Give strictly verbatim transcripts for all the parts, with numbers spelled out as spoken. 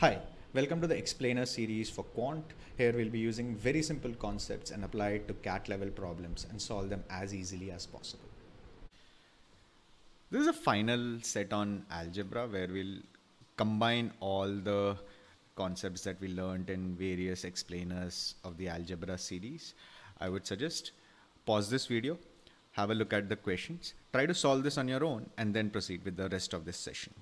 Hi, welcome to the explainer series for Quant. Here we'll be using very simple concepts and apply it to C A T level problems and solve them as easily as possible. This is a final set on algebra where we'll combine all the concepts that we learned in various explainers of the algebra series. I would suggest pause this video, have a look at the questions, try to solve this on your own, and then proceed with the rest of this session.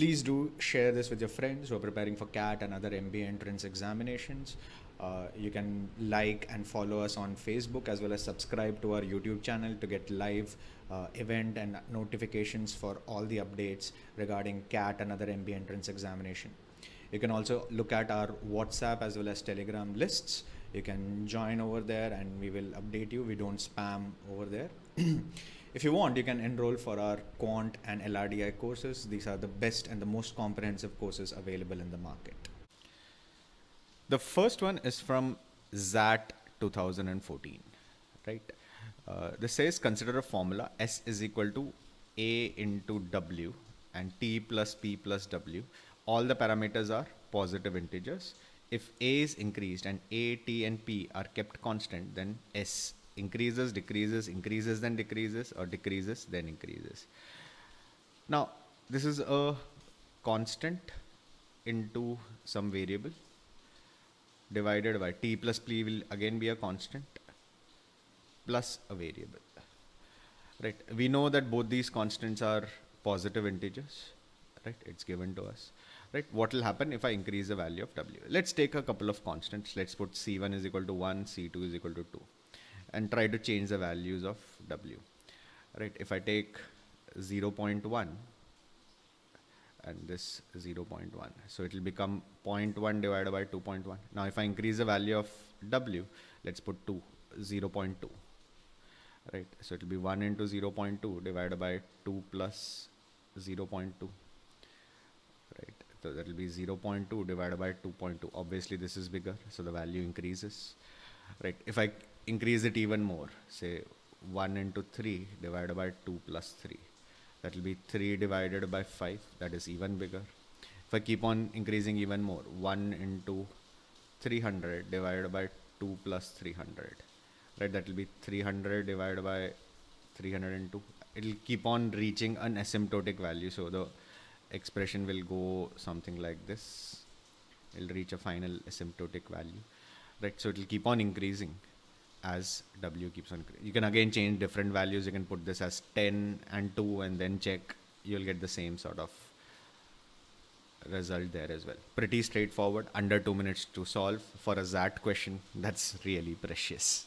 Please do share this with your friends who are preparing for C A T and other M B A entrance examinations. Uh, you can like and follow us on Facebook as well as subscribe to our YouTube channel to get live uh, event and notifications for all the updates regarding C A T and other M B A entrance examination. You can also look at our WhatsApp as well as Telegram lists. You can join over there and we will update you. We don't spam over there. If you want, you can enroll for our Quant and L R D I courses. These are the best and the most comprehensive courses available in the market. The first one is from Z A T twenty fourteen, right? Uh, this says consider a formula S is equal to A into W and T plus P plus W. All the parameters are positive integers. If A is increased and A, T and P are kept constant, then S increases, decreases, increases, then decreases, or decreases, then increases. Now, this is a constant into some variable divided by T plus P will again be a constant plus a variable, right? We know that both these constants are positive integers, right? It's given to us, right? What will happen if I increase the value of W? Let's take a couple of constants. Let's put C one is equal to one, C two is equal to two. And try to change the values of W, right? If I take zero point one and this zero point one, so it will become zero point one divided by two point one. Now, if I increase the value of W, let's put two, zero point two, right? So it will be one into zero point two divided by two plus zero point two, right? So that will be zero point two divided by two point two. Obviously, this is bigger, so the value increases, right? If I increase it even more, say one into three divided by two plus three, that will be three divided by five, that is even bigger. If I keep on increasing even more, one into three hundred divided by two plus three hundred, right? That will be three hundred divided by three hundred two. It will keep on reaching an asymptotic value, so the expression will go something like this. It will reach a final asymptotic value, right? So it will keep on increasing as W keeps on. You can again change different values. You can put this as ten and two and then check. You'll get the same sort of result there as well. Pretty straightforward, under two minutes to solve for a Z A T question. That's really precious.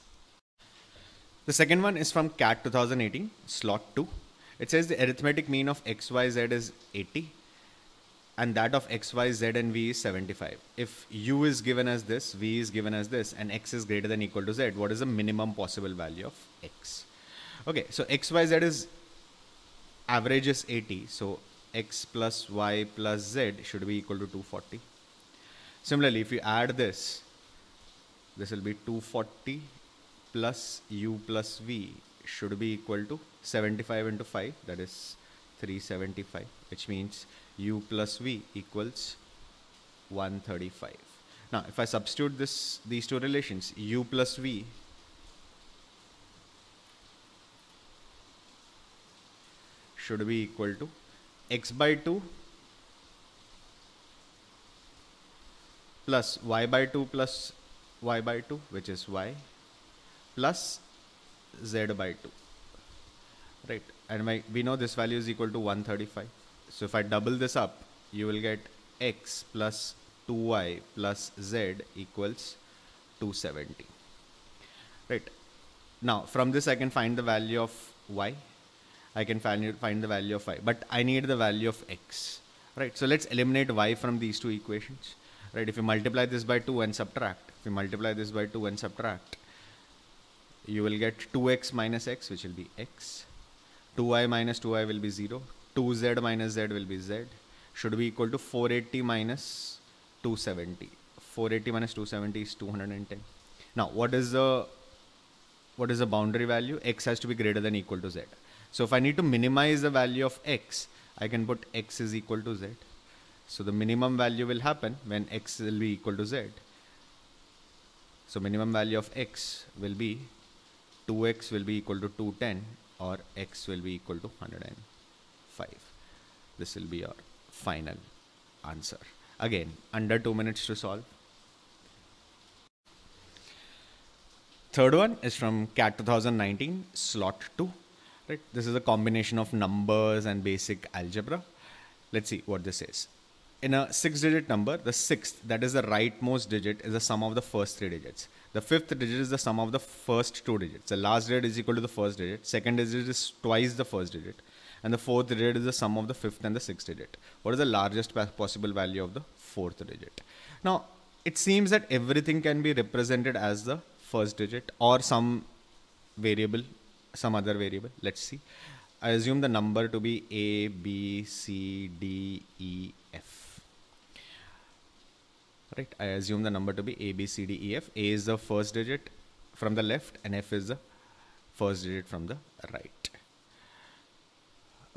The second one is from C A T twenty eighteen, slot two. It says the arithmetic mean of X, Y, Z is eighty and that of X, Y, Z and V is seventy-five. If U is given as this, V is given as this, and X is greater than or equal to Z, what is the minimum possible value of X? Okay, so X, Y, Z is average is eighty. So X plus Y plus Z should be equal to two hundred forty. Similarly, if you add this, this will be two hundred forty plus U plus V should be equal to seventy-five into five, that is three hundred seventy-five, which means U plus V equals one hundred thirty-five. Now, if I substitute this, these two relations, U plus V should be equal to X by two plus Y by two plus Y by two, which is Y, plus Z by two, right? And my, we know this value is equal to one hundred thirty-five. So if I double this up, you will get X plus two Y plus Z equals two hundred seventy, right? Now, from this, I can find the value of Y. I can find, find the value of Y, but I need the value of X, right? So let's eliminate Y from these two equations, right? If you multiply this by two and subtract, if you multiply this by two and subtract, you will get two X minus X, which will be X. two Y minus two Y will be zero. two Z minus Z will be Z, should be equal to four hundred eighty minus two hundred seventy. four hundred eighty minus two hundred seventy is two hundred ten. Now, what is the what is the boundary value? X has to be greater than or equal to Z. So if I need to minimize the value of X, I can put X is equal to Z. So the minimum value will happen when x will be equal to z. So minimum value of x will be two x will be equal to two hundred ten, or x will be equal to one hundred five. This will be your final answer. Again, under two minutes to solve. Third one is from C A T twenty nineteen, slot two. Right? This is a combination of numbers and basic algebra. Let's see what this is. In a six-digit number, the sixth, that is the rightmost digit, is the sum of the first three digits. The fifth digit is the sum of the first two digits. The last digit is equal to the first digit. Second digit is twice the first digit. And the fourth digit is the sum of the fifth and the sixth digit. What is the largest possible value of the fourth digit? Now, it seems that everything can be represented as the first digit or some variable, some other variable. Let's see. I assume the number to be A, B, C, D, E, F. Right? I assume the number to be A, B, C, D, E, F. A is the first digit from the left and F is the first digit from the right.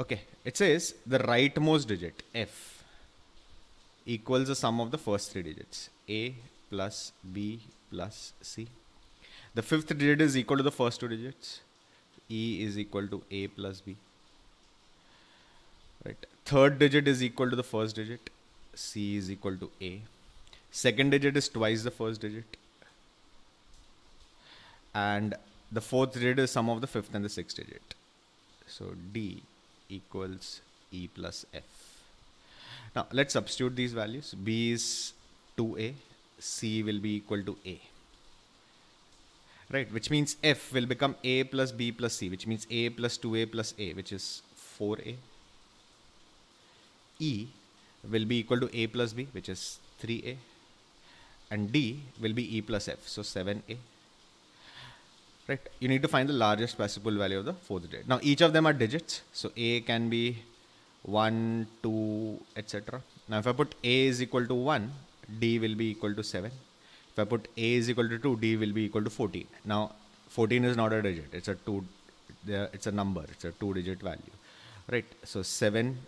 Okay. It says the rightmost digit, F, equals the sum of the first three digits, A plus B plus C. The fifth digit is equal to the first two digits. E is equal to A plus B. Right. Third digit is equal to the first digit. C is equal to A. Second digit is twice the first digit. And the fourth digit is sum of the fifth and the sixth digit. So D equals E plus F. Now let's substitute these values. B is two A. C will be equal to A. Right, which means F will become A plus B plus C, which means A plus two A plus A, which is four A. E will be equal to A plus B, which is three A. And D will be E plus F, so seven A. Right, you need to find the largest possible value of the fourth digit. Now, each of them are digits, so A can be one, two, et cetera. Now, if I put A is equal to one, D will be equal to seven. If I put A is equal to two, D will be equal to fourteen. Now, fourteen is not a digit. It's a two, it's a number. It's a two-digit value, right? So seven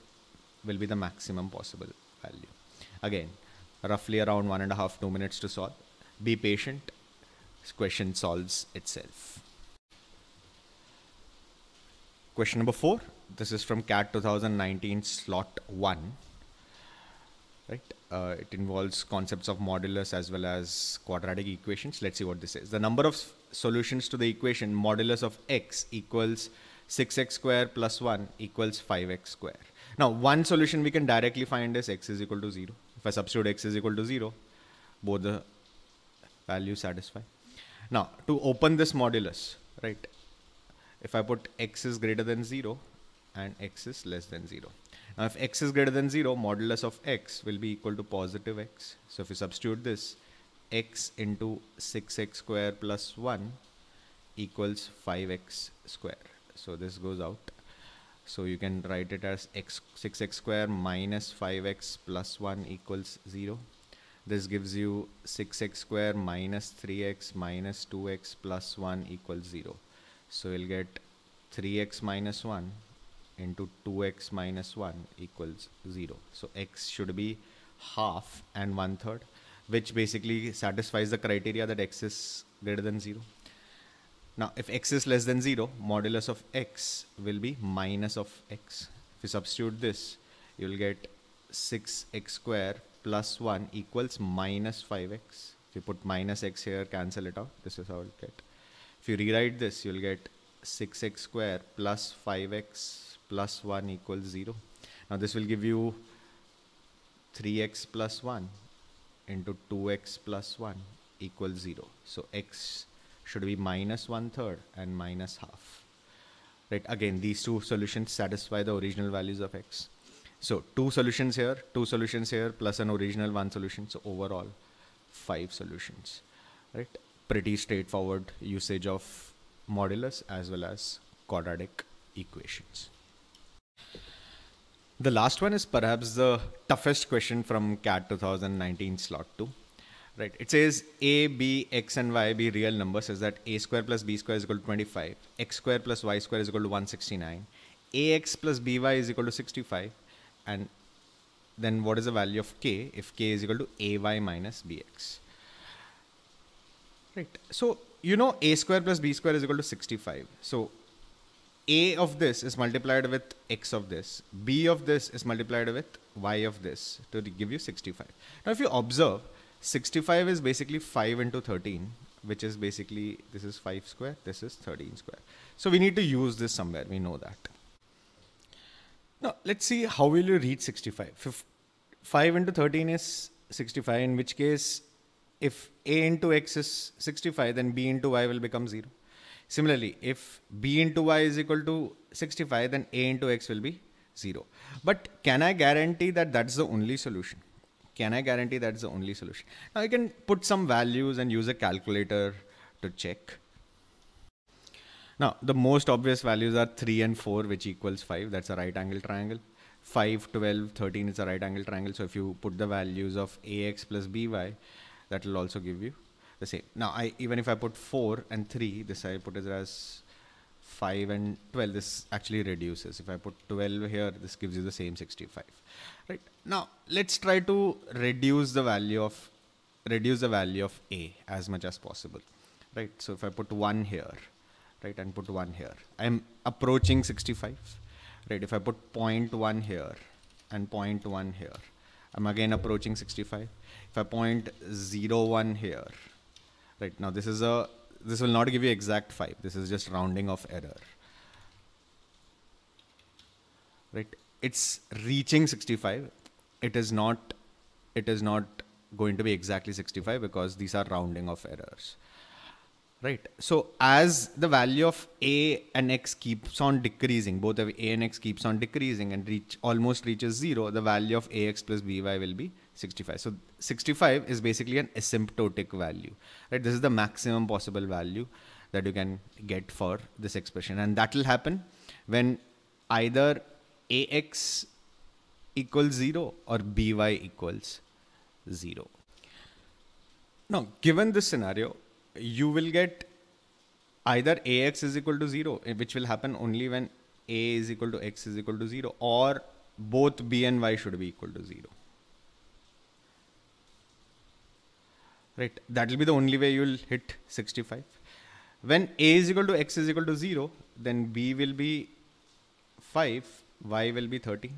will be the maximum possible value. Again, roughly around one and a half, two minutes to solve. Be patient. This question solves itself. Question number four. This is from C A T twenty nineteen, slot one. Right. Uh, it involves concepts of modulus as well as quadratic equations. Let's see what this is. The number of solutions to the equation modulus of x equals six x squared plus one equals five x squared. Now, one solution we can directly find is x is equal to zero. If I substitute x is equal to zero, both the values satisfy. Now, to open this modulus, right? If I put x is greater than zero and x is less than zero. Now, if x is greater than zero, modulus of x will be equal to positive x. So, if you substitute this, x into six x squared plus one equals five x squared. So, this goes out. So, you can write it as x six x squared minus five x plus one equals zero. This gives you six x squared minus three x minus two x plus one equals zero. So, you'll get three x minus one into two x minus one equals zero. So x should be half and one third, which basically satisfies the criteria that x is greater than zero. Now, if x is less than zero, modulus of x will be minus of x. If you substitute this, you will get six x squared plus one equals minus five x. If you put minus x here, cancel it out. This is how it gets. If you rewrite this, you will get six x squared plus five x plus one equals zero. Now this will give you three x plus one into two x plus one equals zero. So x should be minus one third and minus half. Right? Again, these two solutions satisfy the original values of x. So two solutions here, two solutions here, plus an original one solution. So overall, five solutions. Right? Pretty straightforward usage of modulus as well as quadratic equations. The last one is perhaps the toughest question from C A T twenty nineteen slot two. Right? It says A, B, X and Y be real numbers is that A square plus B square is equal to twenty-five. X square plus Y square is equal to one hundred sixty-nine. A X plus B Y is equal to sixty-five. And then what is the value of k if k is equal to ay minus bx? Right. So you know a square plus b square is equal to sixty-five. So a of this is multiplied with x of this. b of this is multiplied with y of this to give you sixty-five. Now if you observe, sixty-five is basically five into thirteen, which is basically, this is five square, this is thirteen square. So we need to use this somewhere, we know that. Now let's see how will you reach sixty-five. five into thirteen is sixty-five, in which case if a into x is sixty-five, then b into y will become zero. Similarly, if b into y is equal to sixty-five, then a into x will be zero. But can I guarantee that that's the only solution? Can I guarantee that's the only solution? Now you can put some values and use a calculator to check. Now the most obvious values are three and four, which equals five. That's a right angle triangle. five, twelve, thirteen is a right angle triangle. So if you put the values of ax plus by, that will also give you the same. Now I, even if I put four and three, this I put it as five and twelve, this actually reduces. If I put twelve here, this gives you the same sixty-five. Right. Now let's try to reduce the value of reduce the value of a as much as possible. Right. So if I put one here, right, and put one here, I'm approaching sixty-five. Right. If I put zero point one here and zero point one here, I'm again approaching sixty-five. If I point zero point zero one here, right, now this is a this will not give you exact five. This is just rounding of error. Right, it's reaching sixty-five. It is not. It is not going to be exactly sixty-five because these are rounding of errors. Right. So as the value of a and x keeps on decreasing, both of a and x keeps on decreasing and reach almost reaches zero, the value of ax plus by will be sixty-five. So sixty-five is basically an asymptotic value. Right. This is the maximum possible value that you can get for this expression, and that will happen when either ax equals zero or by equals zero. Now, given this scenario, you will get either ax is equal to zero, which will happen only when a is equal to x is equal to zero, or both b and y should be equal to zero. Right, that will be the only way you will hit sixty-five. When a is equal to x is equal to zero, then b will be five, y will be thirteen.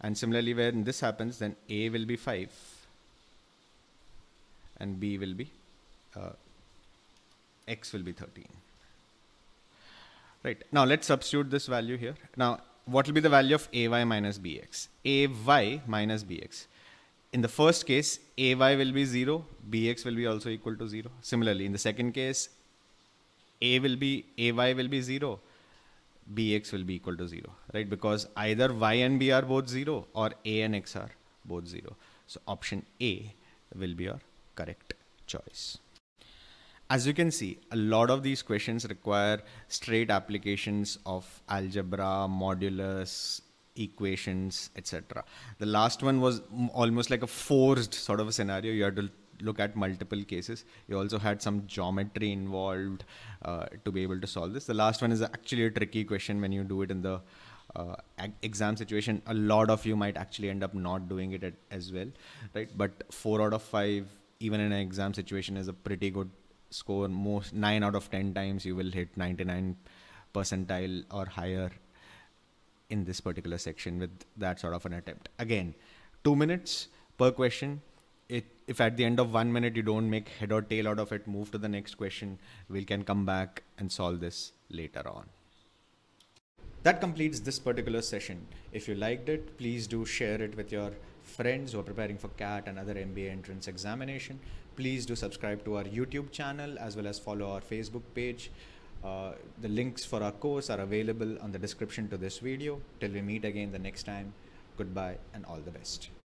And similarly, when this happens, then a will be five and b will be uh, x will be thirteen. Right. Now let's substitute this value here. Now what will be the value of ay minus bx? Ay minus bx. In the first case, ay will be zero, bx will be also equal to zero. Similarly, in the second case, a will be ay will be zero, bx will be equal to zero. Right? Because either y and b are both zero or a and x are both zero. So option A will be your correct choice. As you can see, a lot of these questions require straight applications of algebra, modulus, equations, et cetera. The last one was almost like a forced sort of a scenario. You had to look at multiple cases. You also had some geometry involved uh, to be able to solve this. The last one is actually a tricky question. When you do it in the uh, exam situation, a lot of you might actually end up not doing it at, as well, right? But four out of five, even in an exam situation, is a pretty good score. Most nine out of ten times you will hit ninety-nine percentile or higher in this particular section with that sort of an attempt. Again, two minutes per question. It, if at the end of one minute you don't make head or tail out of it, move to the next question. We can come back and solve this later on. That completes this particular session. If you liked it, please do share it with your friends who are preparing for CAT and other M B A entrance examination. Please do subscribe to our YouTube channel as well as follow our Facebook page. Uh, the links for our course are available on the description to this video. Till we meet again the next time, goodbye and all the best.